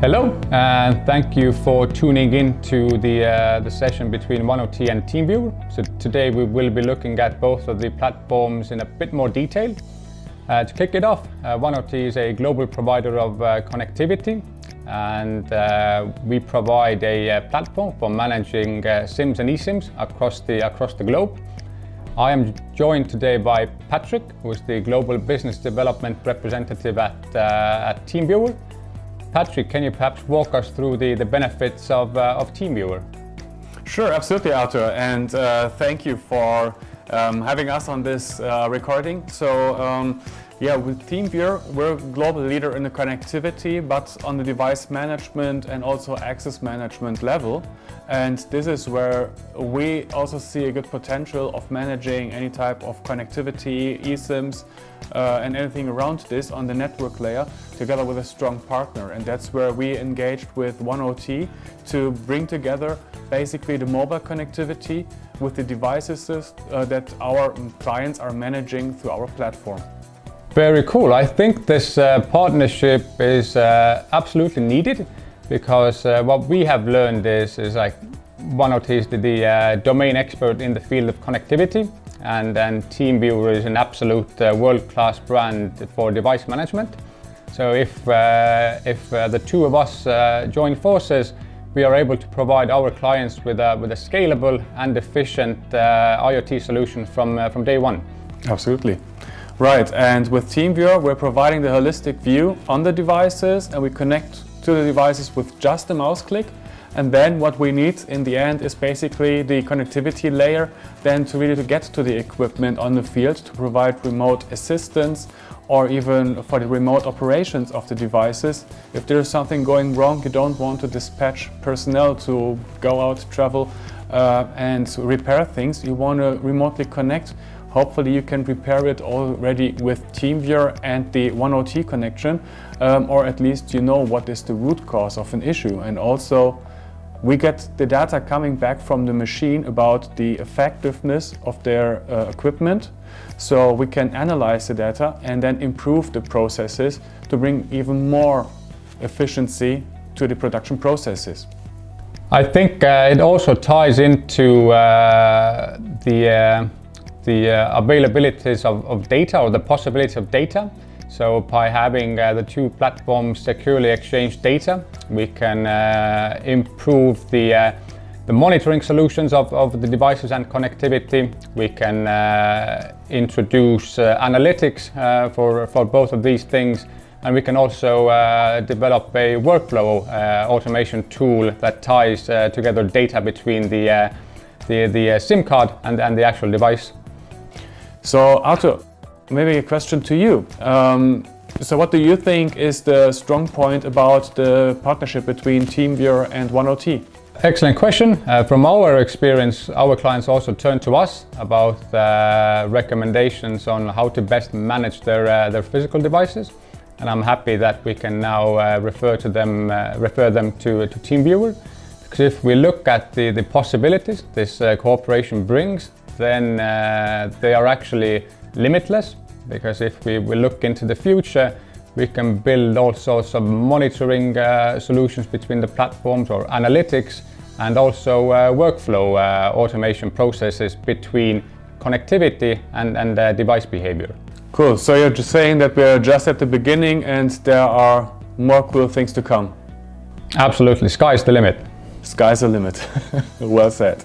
Hello, and thank you for tuning in to the session between 1oT and TeamViewer. So today we will be looking at both of the platforms in a bit more detail. To kick it off, 1oT is a global provider of connectivity, and we provide a platform for managing SIMs and eSIMs across the globe. I am joined today by Patrick, who is the Global Business Development Representative at TeamViewer. Patrick, can you perhaps walk us through the benefits of TeamViewer? Sure, absolutely, Artur, and thank you for having us on this recording. So, yeah, with TeamViewer, we're a global leader in the connectivity, but on the device management and also access management level. And this is where we also see a good potential of managing any type of connectivity, eSIMs, and anything around this on the network layer together with a strong partner. And that's where we engaged with 1oT to bring together basically the mobile connectivity with the devices that our clients are managing through our platform. Very cool. I think this partnership is absolutely needed, because what we have learned is like 1oT is the domain expert in the field of connectivity, and then TeamViewer is an absolute world-class brand for device management. So if the two of us join forces, we are able to provide our clients with a scalable and efficient IoT solution from day one. Absolutely. Right, and with TeamViewer, we're providing the holistic view on the devices, and we connect to the devices with just a mouse click. And then what we need in the end is basically the connectivity layer, then to really get to the equipment on the field to provide remote assistance, or even for the remote operations of the devices. If there is something going wrong, you don't want to dispatch personnel to go out, travel and repair things. You want to remotely connect. Hopefully you can repair it already with TeamViewer and the 1oT connection, or at least you know what is the root cause of an issue. And also we get the data coming back from the machine about the effectiveness of their equipment. So we can analyze the data and then improve the processes to bring even more efficiency to the production processes. I think it also ties into the availabilities of data, or the possibilities of data. So by having the two platforms securely exchange data, we can improve the monitoring solutions of the devices and connectivity. We can introduce analytics for both of these things, and we can also develop a workflow automation tool that ties together data between the SIM card and the actual device. So Artur, maybe a question to you. So what do you think is the strong point about the partnership between TeamViewer and 1oT? Excellent question. From our experience, our clients also turn to us about recommendations on how to best manage their physical devices, and I'm happy that we can now refer them to TeamViewer, because if we look at the possibilities this cooperation brings, then they are actually limitless. Because if we look into the future, we can build all sorts of monitoring solutions between the platforms, or analytics, and also workflow automation processes between connectivity and device behavior. Cool, so you're just saying that we're just at the beginning and there are more cool things to come. Absolutely, sky's the limit. Sky's the limit, well said.